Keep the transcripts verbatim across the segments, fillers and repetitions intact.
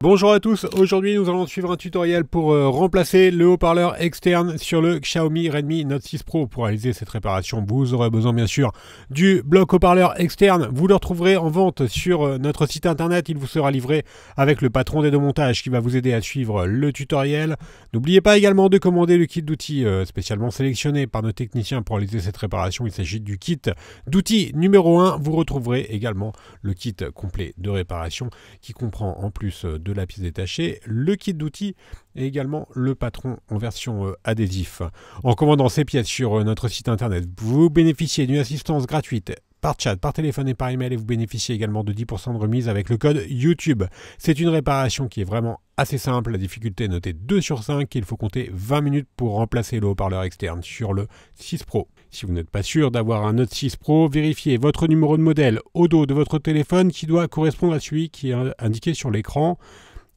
Bonjour à tous, aujourd'hui nous allons suivre un tutoriel pour euh, remplacer le haut-parleur externe sur le Xiaomi Redmi Note six Pro. Pour réaliser cette réparation, vous aurez besoin bien sûr du bloc haut-parleur externe. Vous le retrouverez en vente sur euh, notre site internet, il vous sera livré avec le patron des deux montages qui va vous aider à suivre le tutoriel. N'oubliez pas également de commander le kit d'outils euh, spécialement sélectionné par nos techniciens pour réaliser cette réparation. Il s'agit du kit d'outils numéro un, vous retrouverez également le kit complet de réparation qui comprend en plus euh, de la pièce détachée, le kit d'outils et également le patron en version euh, adhésif. En commandant ces pièces sur euh, notre site internet, vous bénéficiez d'une assistance gratuite par chat, par téléphone et par email, et vous bénéficiez également de dix pour cent de remise avec le code YouTube. C'est une réparation qui est vraiment assez simple, la difficulté est notée deux sur cinq, et il faut compter vingt minutes pour remplacer le haut-parleur externe sur le six Pro. Si vous n'êtes pas sûr d'avoir un Note six Pro, vérifiez votre numéro de modèle au dos de votre téléphone qui doit correspondre à celui qui est indiqué sur l'écran.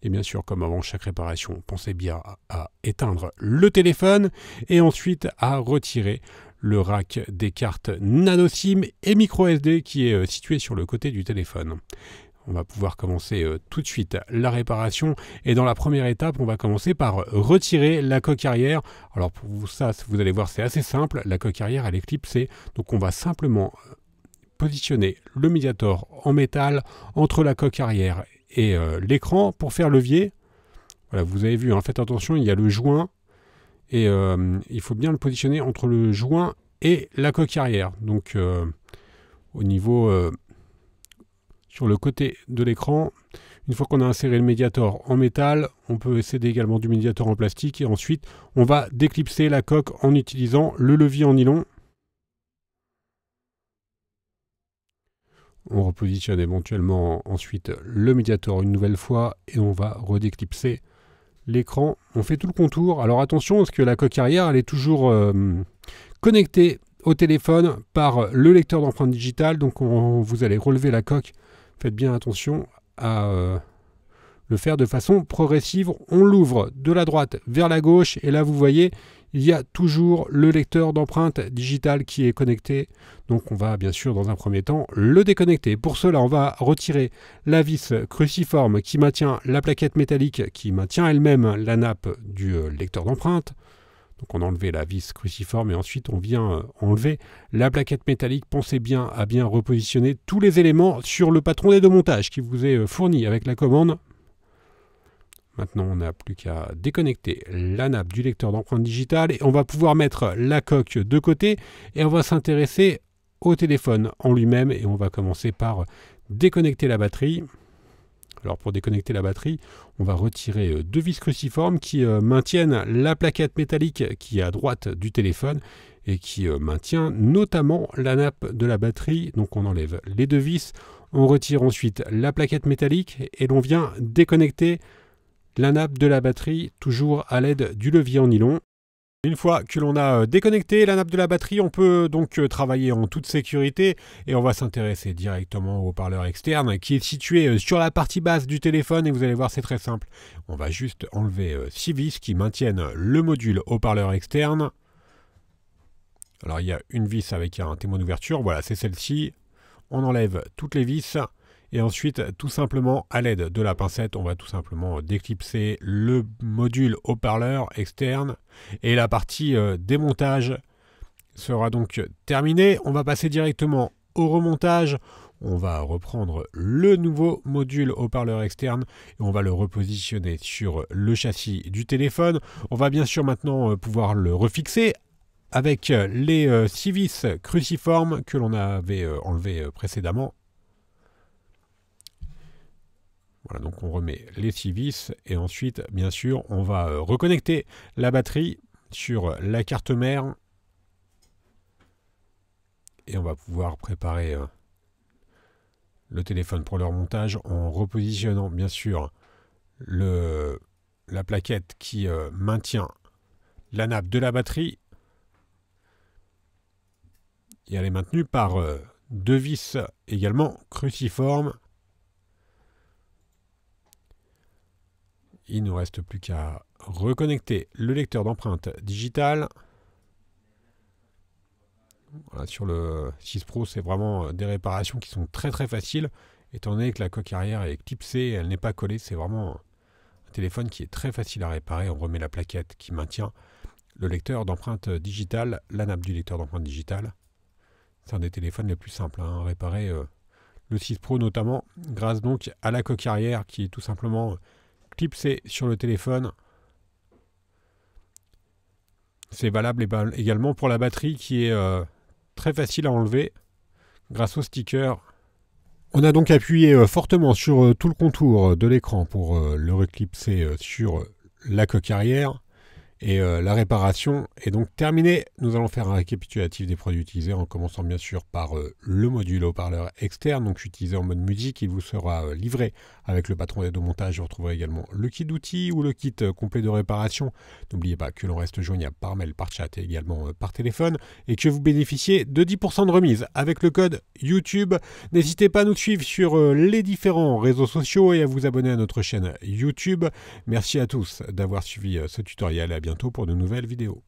Et bien sûr, comme avant chaque réparation, pensez bien à éteindre le téléphone et ensuite à retirer le rack des cartes nano SIM et micro S D qui est situé sur le côté du téléphone. On va pouvoir commencer tout de suite la réparation et dans la première étape, on va commencer par retirer la coque arrière. Alors pour ça, vous allez voir, c'est assez simple, la coque arrière elle est clipsée, donc on va simplement positionner le médiator en métal entre la coque arrière et euh, l'écran pour faire levier. Voilà, vous avez vu, hein, faites attention, il y a le joint et euh, il faut bien le positionner entre le joint et la coque arrière, donc euh, au niveau... Euh, sur le côté de l'écran, une fois qu'on a inséré le médiator en métal, on peut céder également du médiator en plastique et ensuite on va déclipser la coque en utilisant le levier en nylon. On repositionne éventuellement ensuite le médiator une nouvelle fois et on va redéclipser l'écran. On fait tout le contour. Alors attention parce que la coque arrière elle est toujours euh, connectée au téléphone par le lecteur d'empreintes digitales, donc on, vous allez relever la coque. Faites bien attention à euh, le faire de façon progressive. On l'ouvre de la droite vers la gauche et là vous voyez, il y a toujours le lecteur d'empreintes digitales qui est connecté. Donc on va bien sûr dans un premier temps le déconnecter. Pour cela, on va retirer la vis cruciforme qui maintient la plaquette métallique qui maintient elle-même la nappe du euh, lecteur d'empreintes. Donc on a enlevé la vis cruciforme et ensuite on vient enlever la plaquette métallique. Pensez bien à bien repositionner tous les éléments sur le patron des deux montages qui vous est fourni avec la commande. Maintenant on n'a plus qu'à déconnecter la nappe du lecteur d'empreintes digitales et on va pouvoir mettre la coque de côté et on va s'intéresser au téléphone en lui-même et on va commencer par déconnecter la batterie. Alors pour déconnecter la batterie, on va retirer deux vis cruciformes qui euh, maintiennent la plaquette métallique qui est à droite du téléphone et qui euh, maintient notamment la nappe de la batterie. Donc on enlève les deux vis, on retire ensuite la plaquette métallique et l'on vient déconnecter la nappe de la batterie toujours à l'aide du levier en nylon. Une fois que l'on a déconnecté la nappe de la batterie, on peut donc travailler en toute sécurité et on va s'intéresser directement au haut-parleur externe qui est situé sur la partie basse du téléphone et vous allez voir c'est très simple. On va juste enlever six vis qui maintiennent le module haut-parleur externe. Alors il y a une vis avec un témoin d'ouverture, voilà c'est celle-ci. On enlève toutes les vis. Et ensuite, tout simplement, à l'aide de la pincette, on va tout simplement déclipser le module haut-parleur externe. Et la partie euh, démontage sera donc terminée. On va passer directement au remontage. On va reprendre le nouveau module haut-parleur externe et on va le repositionner sur le châssis du téléphone. On va bien sûr maintenant euh, pouvoir le refixer avec les euh, six vis cruciformes que l'on avait euh, enlevées euh, précédemment. Voilà, donc on remet les six vis et ensuite, bien sûr, on va reconnecter la batterie sur la carte mère. Et on va pouvoir préparer le téléphone pour leur montage en repositionnant, bien sûr, le, la plaquette qui euh, maintient la nappe de la batterie. Et elle est maintenue par euh, deux vis également cruciformes. Il ne nous reste plus qu'à reconnecter le lecteur d'empreintes digitales. Voilà, sur le six Pro, c'est vraiment des réparations qui sont très très faciles. Étant donné que la coque arrière est clipsée, elle n'est pas collée, c'est vraiment téléphone qui est très facile à réparer. On remet la plaquette qui maintient le lecteur d'empreinte digitale, la nappe du lecteur d'empreinte digitale. C'est un des téléphones les plus simples hein, à réparer. Euh, le six Pro notamment, grâce donc à la coque arrière qui est tout simplement clipsée sur le téléphone. C'est valable également pour la batterie qui est euh, très facile à enlever grâce au sticker. On a donc appuyé fortement sur tout le contour de l'écran pour le reclipser sur la coque arrière et la réparation est donc terminée. Nous allons faire un récapitulatif des produits utilisés en commençant bien sûr par le module haut-parleur externe, donc utilisé en mode musique. Il vous sera livré avec le patron d'aide au montage. Vous retrouverez également le kit d'outils ou le kit complet de réparation. N'oubliez pas que l'on reste joignable par mail, par chat et également par téléphone et que vous bénéficiez de dix pour cent de remise avec le code YouTube. N'hésitez pas à nous suivre sur les différents réseaux sociaux et à vous abonner à notre chaîne YouTube. Merci à tous d'avoir suivi ce tutoriel. À bientôt pour de nouvelles vidéos.